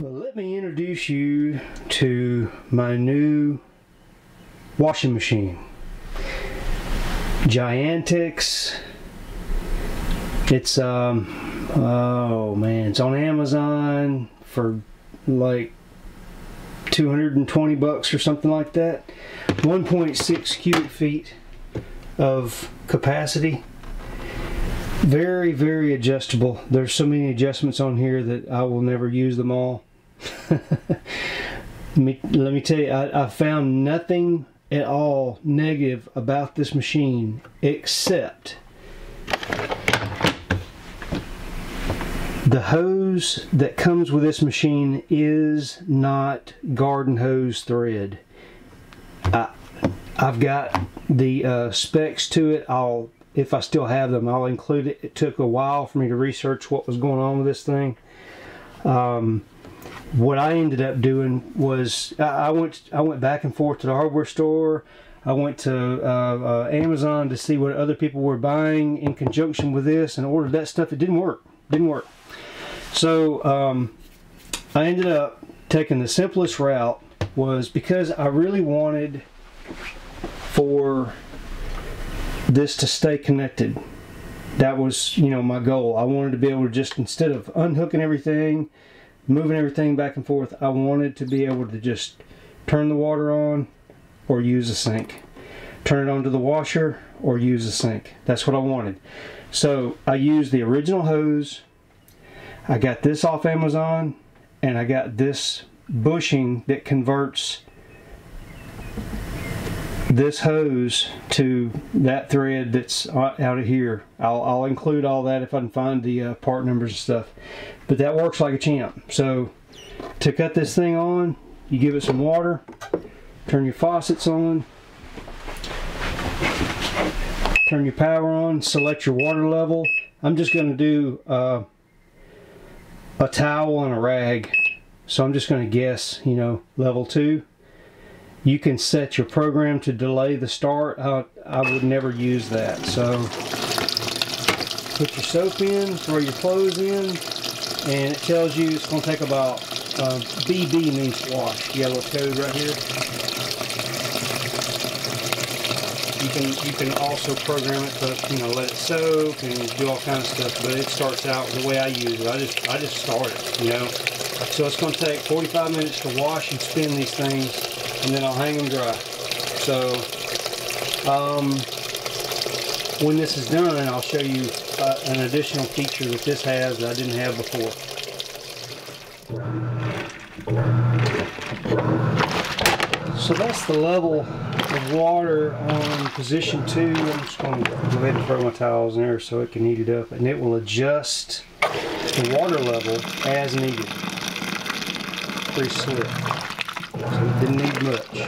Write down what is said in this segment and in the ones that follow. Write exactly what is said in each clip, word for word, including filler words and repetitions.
Well, let me introduce you to my new washing machine, Giantex. It's um oh man, it's on Amazon for like two hundred twenty bucks or something like that. one point six cubic feet of capacity. Very, very adjustable. There's so many adjustments on here that I will never use them all. let, me, let me tell you, I, I found nothing at all negative about this machine except the hose that comes with this machine is not garden hose thread. I, I've got the uh, specs to it. I'll If I still have them, I'll include it. It took a while for me to research what was going on with this thing. Um, what I ended up doing was I, I went I went back and forth to the hardware store. I went to uh, uh, Amazon to see what other people were buying in conjunction with this and ordered that stuff. It didn't work. Didn't work. So um, I ended up taking the simplest route, was because I really wanted for this to stay connected. That was, you know, my goal. I wanted to be able to just, instead of unhooking everything, moving everything back and forth, I wanted to be able to just turn the water on or use a sink, turn it onto the washer or use a sink. That's what I wanted. So I used the original hose. I got this off Amazon, and I got this bushing that converts this hose to that thread that's out of here. I'll, I'll include all that if I can find the uh, part numbers and stuff. But that works like a champ. So to cut this thing on, you give it some water, turn your faucets on, turn your power on, select your water level. I'm just going to do uh, a towel and a rag. So I'm just going to guess, you know, level two. You can set your program to delay the start. Uh, I would never use that. So put your soap in, throw your clothes in, and it tells you it's going to take about uh, B B means wash. You got a little code right here. You can you can also program it to, you know, let it soak and do all kinds of stuff. But it starts out the way I use it. I just I just start it, you know. So it's going to take forty-five minutes to wash and spin these things, and then I'll hang them dry. So um, when this is done, I'll show you uh, an additional feature that this has that I didn't have before. So that's the level of water on position two. I'm just going to go ahead and throw my towels in there so it can heat it up, and it will adjust the water level as needed. Pretty slick. So it didn't need much.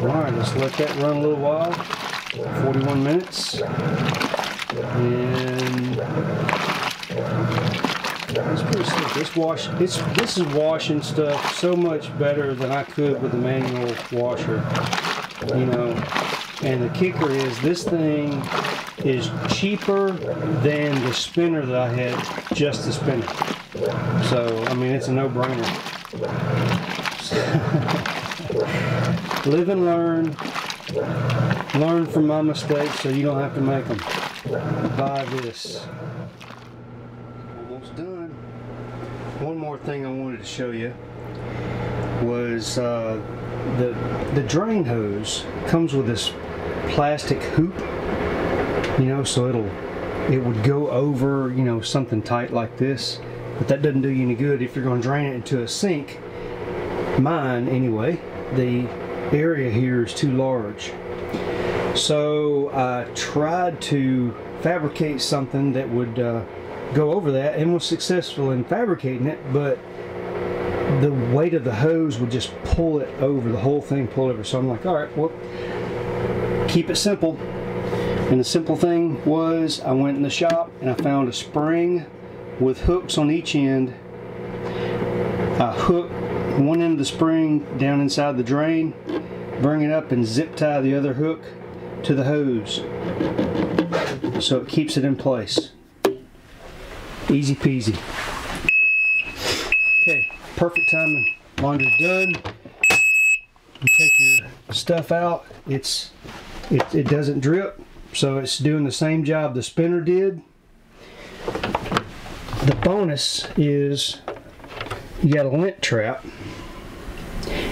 Alright, let's let that run a little while. forty-one minutes. And it's pretty slick. It's wash, it's, this is washing stuff so much better than I could with the manual washer. You know. And the kicker is, this thing is cheaper than the spinner that I had, just the spinner. So, I mean, it's a no-brainer. Live and learn. Learn from my mistakes so you don't have to make them. Buy this. Almost done. One more thing I wanted to show you was uh, the the drain hose comes with this plastic hoop, you know, so it'll it would go over, you know, something tight like this. But that doesn't do you any good if you're going to drain it into a sink. Mine, anyway, the area here is too large. So I tried to fabricate something that would uh, go over that, and was successful in fabricating it, but the weight of the hose would just pull it over, the whole thing pulled over. So I'm like, all right, well, keep it simple. And the simple thing was, I went in the shop and I found a spring with hooks on each end. I hooked one end of the spring down inside the drain, bring it up and zip tie the other hook to the hose so it keeps it in place. Easy peasy. Okay, perfect timing. Laundry's done. You take your stuff out. It's it, it doesn't drip, so it's doing the same job the spinner did. The bonus is you got a lint trap.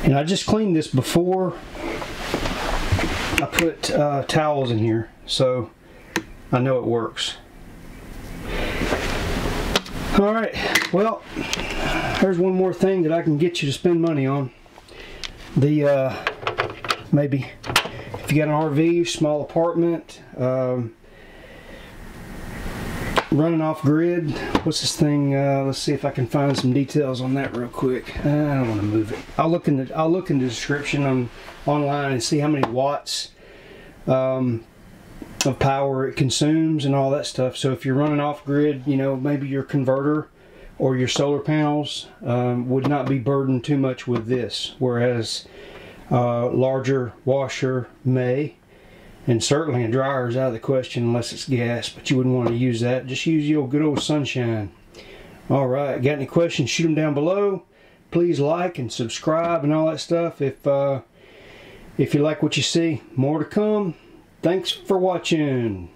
And I just cleaned this before I put uh, towels in here, so I know it works. All right, well, here's one more thing that I can get you to spend money on. The uh, maybe if you got an R V, small apartment, um, running off grid. What's this thing? Uh, let's see if I can find some details on that real quick. I don't want to move it. I'll look in the I'll look in the description on online and see how many watts um, of power it consumes and all that stuff. So if you're running off grid, you know, maybe your converter or your solar panels um, would not be burdened too much with this, whereas uh, larger washer may. And certainly a dryer is out of the question unless it's gas, but you wouldn't want to use that. Just use your good old sunshine. All right, got any questions, shoot them down below. Please like and subscribe and all that stuff if uh, if you like what you see. More to come. Thanks for watching.